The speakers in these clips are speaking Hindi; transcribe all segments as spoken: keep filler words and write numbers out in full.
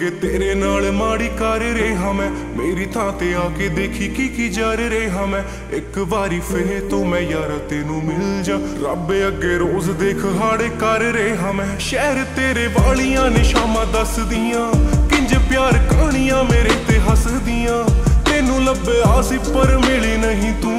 अगे तेरे नाल माड़ी कर रहा मैं, मेरी थां ते आके देखी की की जार रहा मैं। एक बारी फिर तू मैं यारा तेनू मिल जा, रब अगे रोज देख हाड़े कर रहा मैं। शहर तेरे वालियां ने शामा दस दियां, किंज प्यार कहानियां मेरे ते हस दियां। तेनू लब्बे आसी पर मिली नहीं तू,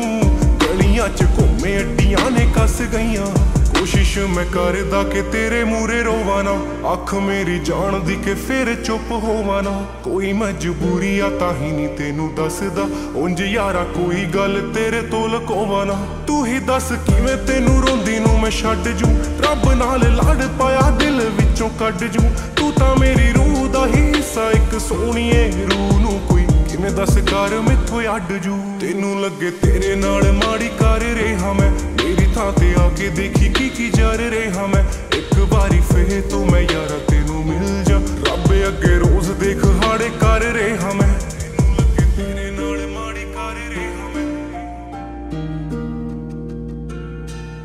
गलियां च घूमे अड्डियां ने कस गईयां। कोशिश मैं करदा के तेरे मूरे रोवाना, अख मेरी जान दी के फिर चुप होवाना। कोई मजबूरी आ ताही नहीं तेनू दसदा, उंज यारा कोई गल तेरे तो लकोवाना। तू ही दस किवें तेनू रोंदी नू मैं छड्ड जूं, रब नाल लड़ पाया दिल विचों कड्ड जूं। तू तां मेरी रूह दा ही हिस्सा, इक सोहणीए रूह नू कोई किवें दस कर मैथों अड्ड जूं। तेनू लगे तेरे नाल माड़ी कर रहा मैं, मेरी थां ते आके देखी की की जार रहा मैं। एक बारी फिर तू मैं यारा तेनू मिल जा, रब अगे रोज देख हाड़े कर रहा मैं। तेनू लगे तेरे नाल माड़ी कर रहा मैं,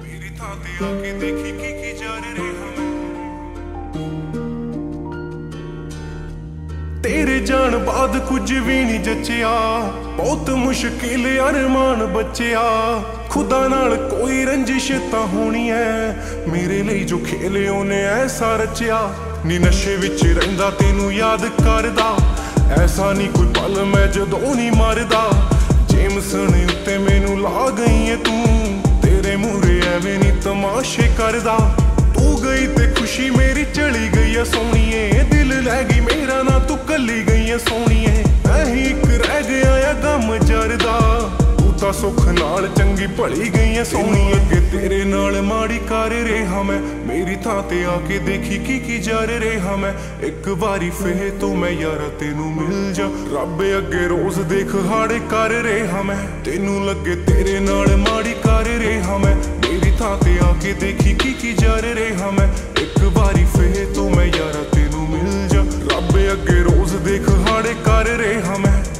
मेरी थां ते आके देखी की की जार रहा मैं। तेरे जान बाद कुछ भी नहीं जचिया, बहुत मुश्किल अरमान बचिया। खुदा नाल कोई रंजिश तां होनी है, मेरे लिए जो खेले उन्हें ऐसा रचिया। नी नशे विच रहिंदा तेनू याद करदा, ऐसा नहीं कोई पल मैं जदों नहीं मरदा। जेम्स ने उत्ते मैनू ला गई है तू, तेरे मूहरे ऐवें नहीं तमाशे करदा। तू गई ते खुशी मेरी चली गई है सोहणीए, दिल लै गई मेरा ना तू कली गई है सोहणीए। मैं ही इक रह गया है गम जरदा, ता सुख नाल चंगी भली गई है सोहणीए। अगे तेरे नाल माड़ी कर रहा मैं, मेरी थां ते आके देखी की की जार रहा मैं। एक बारी फिर तू मैं यारा तेनू मिल जा, रब अगे रोज देख हाड़े कर रहा मैं। तेनू लगे तेरे नाल माड़ी कर रहा मैं, मेरी थां ते आके देखी की की जार रहा मैं। एक बारी फिर तू मैं यारा तेनू मिल जा, रब अगे रोज देख हाड़े कर रहा मैं।